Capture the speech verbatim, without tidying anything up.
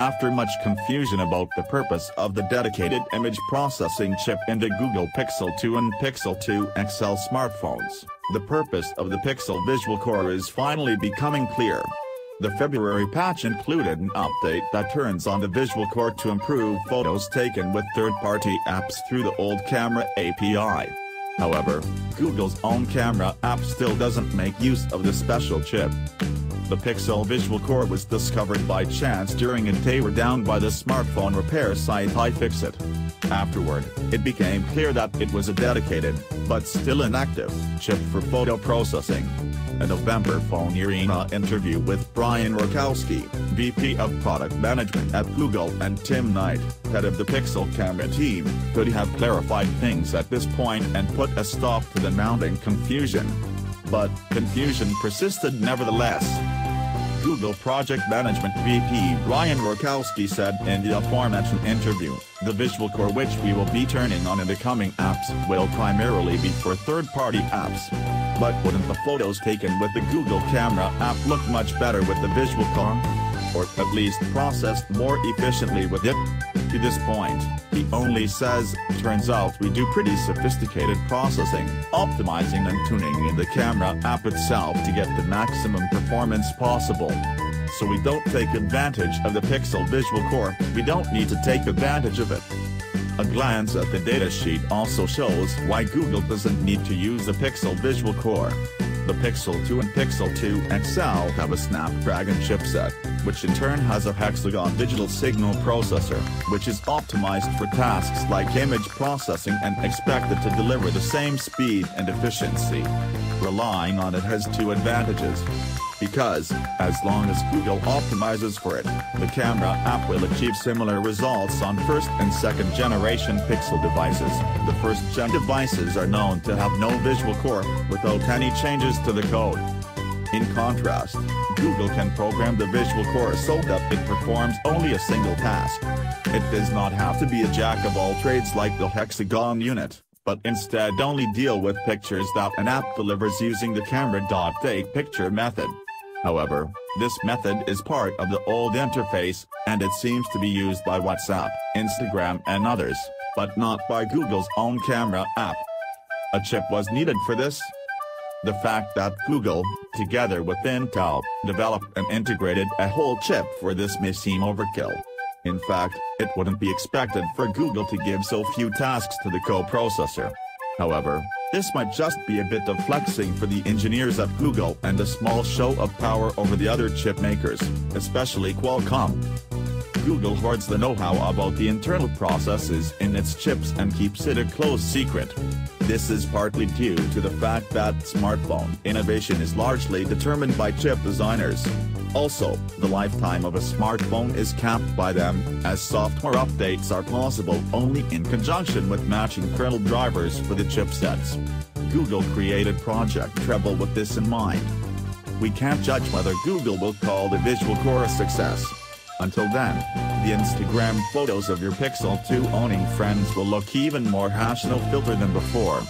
After much confusion about the purpose of the dedicated image processing chip in the Google Pixel two and Pixel two X L smartphones, the purpose of the Pixel Visual Core is finally becoming clear. The February patch included an update that turns on the Visual Core to improve photos taken with third-party apps through the old camera A P I. However, Google's own camera app still doesn't make use of the special chip. The Pixel Visual Core was discovered by chance during a teardown by the smartphone repair site iFixit. Afterward, it became clear that it was a dedicated, but still inactive, chip for photo processing. A November Phone Arena interview with Brian Rakowski, V P of Product Management at Google, and Tim Knight, head of the Pixel camera team, could have clarified things at this point and put a stop to the mounting confusion. But confusion persisted nevertheless. Google Project Management V P Brian Rakowski said in the aforementioned interview, the Visual Core, which we will be turning on in the coming apps, will primarily be for third-party apps. But wouldn't the photos taken with the Google camera app look much better with the Visual Core? Or at least processed more efficiently with it? To this point, he only says, turns out we do pretty sophisticated processing, optimizing and tuning in the camera app itself to get the maximum performance possible. So we don't take advantage of the Pixel Visual Core, we don't need to take advantage of it. A glance at the datasheet also shows why Google doesn't need to use the Pixel Visual Core. The Pixel two and Pixel two X L have a Snapdragon chipset, which in turn has a Hexagon digital signal processor, which is optimized for tasks like image processing and expected to deliver the same speed and efficiency. Relying on it has two advantages. Because, as long as Google optimizes for it, the camera app will achieve similar results on first and second generation Pixel devices. The first gen devices are known to have no Visual Core, without any changes to the code. In contrast, Google can program the Visual Core so that it performs only a single task. It does not have to be a jack of all trades like the Hexagon unit, but instead only deal with pictures that an app delivers using the camera.takePicture method. However, this method is part of the old interface, and it seems to be used by WhatsApp, Instagram and others, but not by Google's own camera app. A chip was needed for this. The fact that Google, together with Intel, developed and integrated a whole chip for this may seem overkill. In fact, it wouldn't be expected for Google to give so few tasks to the co-processor. However, this might just be a bit of flexing for the engineers at Google and a small show of power over the other chip makers, especially Qualcomm. Google hoards the know-how about the internal processes in its chips and keeps it a close secret. This is partly due to the fact that smartphone innovation is largely determined by chip designers. Also, the lifetime of a smartphone is capped by them, as software updates are possible only in conjunction with matching kernel drivers for the chipsets. Google created Project Treble with this in mind. We can't judge whether Google will call the Visual Core a success. Until then, the Instagram photos of your Pixel two owning friends will look even more hashtag no filter than before.